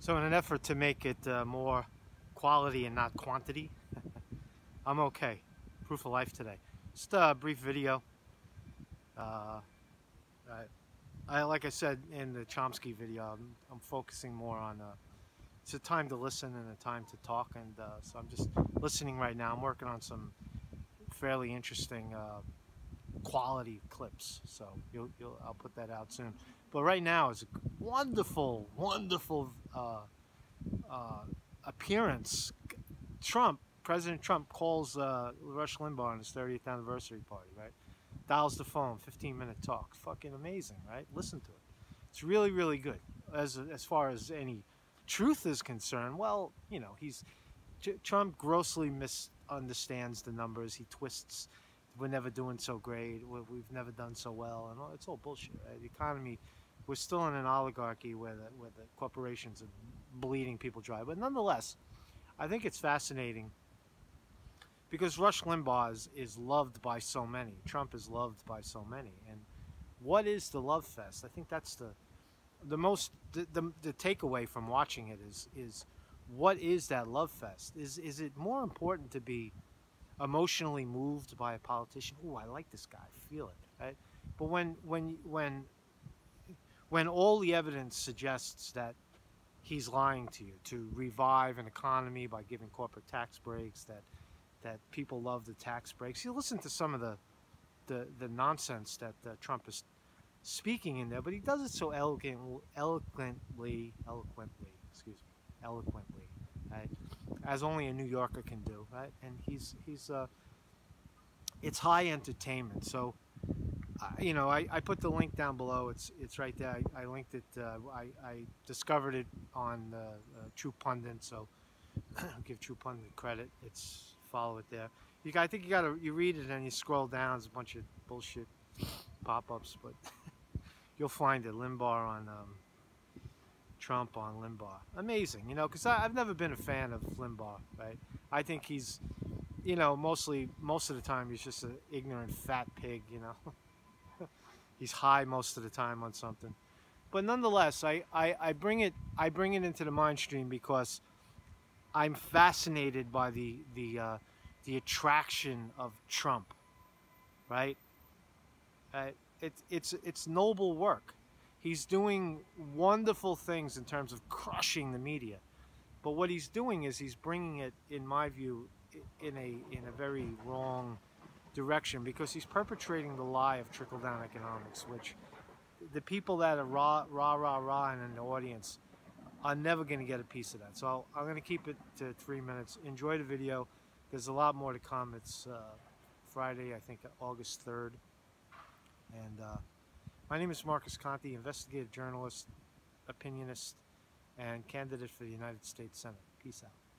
So in an effort to make it more quality and not quantity, I'm okay. Proof of life today. Just a brief video. Like I said in the Chomsky video, I'm focusing more on, it's a time to listen and a time to talk, and so I'm just listening right now. I'm working on some fairly interesting quality clips, so I'll put that out soon. But right now is a wonderful, wonderful appearance. President Trump calls Rush Limbaugh on his 30th anniversary party, right? Dials the phone, 15-minute talk. Fucking amazing, right? Listen to it. It's really, really good. As far as any truth is concerned, well, you know, Trump grossly misunderstands the numbers. He twists, we're never doing so great, we've never done so well, and all, it's all bullshit, right? The economy, we're still in an oligarchy where the corporations are bleeding people dry. But nonetheless, I think it's fascinating, because Rush Limbaugh is loved by so many. Trump is loved by so many. And what is the love fest? I think that's the takeaway from watching it is what is that love fest? Is it more important to be emotionally moved by a politician? Ooh, I like this guy, I feel it, right? But when all the evidence suggests that he's lying to you to revive an economy by giving corporate tax breaks, that people love the tax breaks. You listen to some of the nonsense that Trump is speaking in there, but he does it so eloquently, right? As only a New Yorker can do, right? And it's high entertainment. So, you know, I put the link down below. It's right there. I linked it. I discovered it on True Pundit, so give True Pundit credit. It's follow it there. I think you read it and you scroll down. There's a bunch of bullshit pop-ups, but you'll find it. Limbaugh on Trump on Limbaugh. Amazing, you know, because I've never been a fan of Limbaugh, right? I think he's, you know, most of the time he's just an ignorant fat pig, you know. He's high most of the time on something, but nonetheless, I bring it into the mainstream because I'm fascinated by the attraction of Trump, right? It's noble work. He's doing wonderful things in terms of crushing the media, but what he's doing is he's bringing it, in my view, in a very wrong direction, because he's perpetrating the lie of trickle-down economics, which the people that are rah rah rah in the audience are never going to get a piece of that. So I'm going to keep it to 3 minutes. Enjoy the video. There's a lot more to come. It's Friday, I think, August 3rd. And my name is Marcus Conte, investigative journalist, opinionist, and candidate for the United States Senate. Peace out.